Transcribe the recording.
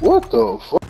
What the fuck?